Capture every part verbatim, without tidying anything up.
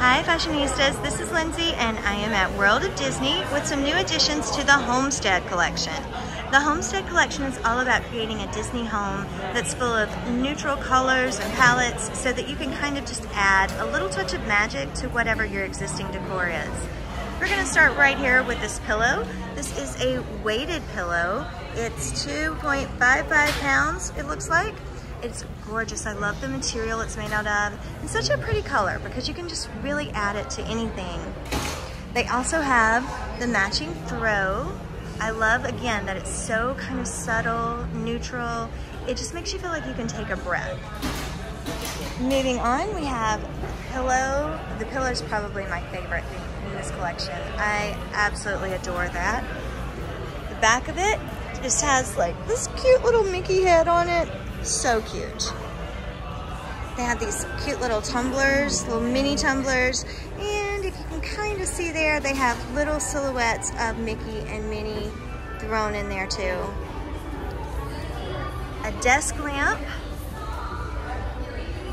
Hi Fashionistas, this is Lindsay and I am at World of Disney with some new additions to the Homestead Collection. The Homestead Collection is all about creating a Disney home that's full of neutral colors and palettes so that you can kind of just add a little touch of magic to whatever your existing decor is. We're going to start right here with this pillow. This is a weighted pillow. It's two point five five pounds, it looks like. It's gorgeous. I love the material it's made out of. It's such a pretty color because you can just really add it to anything. They also have the matching throw. I love, again, that it's so kind of subtle, neutral. It just makes you feel like you can take a breath. Moving on, we have pillow. The pillow is probably my favorite in this collection. I absolutely adore that. The back of it just has like this cute little Mickey head on it. So cute. They have these cute little tumblers, little mini tumblers. And if you can kind of see there, they have little silhouettes of Mickey and Minnie thrown in there too. A desk lamp.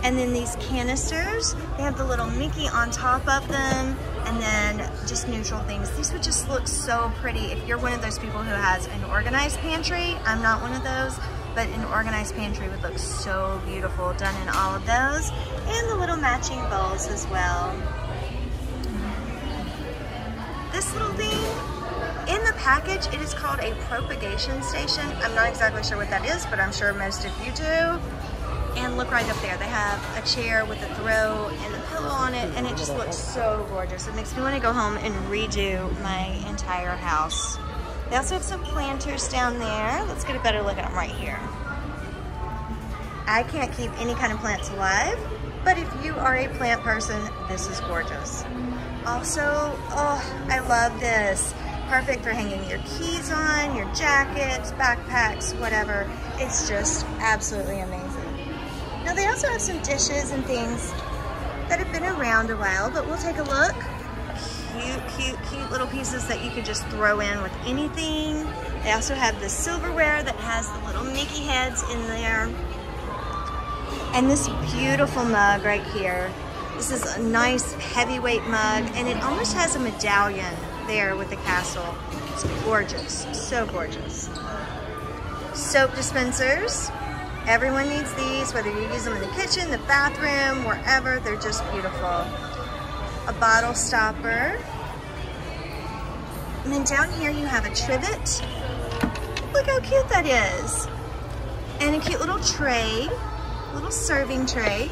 And then these canisters. They have the little Mickey on top of them. And then just neutral things. These would just look so pretty if you're one of those people who has an organized pantry. I'm not one of those. But an organized pantry would look so beautiful done in all of those. And the little matching bowls as well. This little thing, in the package, it is called a propagation station. I'm not exactly sure what that is, but I'm sure most of you do. And look right up there. They have a chair with a throw and a pillow on it, and it just looks so gorgeous. It makes me want to go home and redo my entire house. They also have some planters down there. Let's get a better look at them right here. I can't keep any kind of plants alive, but if you are a plant person, this is gorgeous. Also, oh, I love this. Perfect for hanging your keys on, your jackets, backpacks, whatever. It's just absolutely amazing. Now they also have some dishes and things that have been around a while, but we'll take a look. Cute, cute, cute little pieces that you could just throw in with anything. They also have the silverware that has the little Mickey heads in there. And this beautiful mug right here. This is a nice heavyweight mug, and it almost has a medallion there with the castle. It's gorgeous, so gorgeous. Soap dispensers. Everyone needs these, whether you use them in the kitchen, the bathroom, wherever, they're just beautiful. A bottle stopper. And then down here you have a trivet. Look how cute that is. And a cute little tray, little serving tray.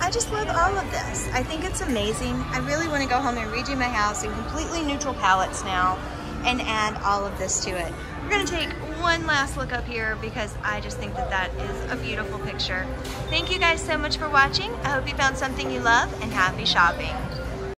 I just love all of this. I think it's amazing. I really want to go home and redo my house in completely neutral palettes now and add all of this to it. We're going to take one last look up here because I just think that that is a beautiful picture. Thank you guys so much for watching. I hope you found something you love, and happy shopping.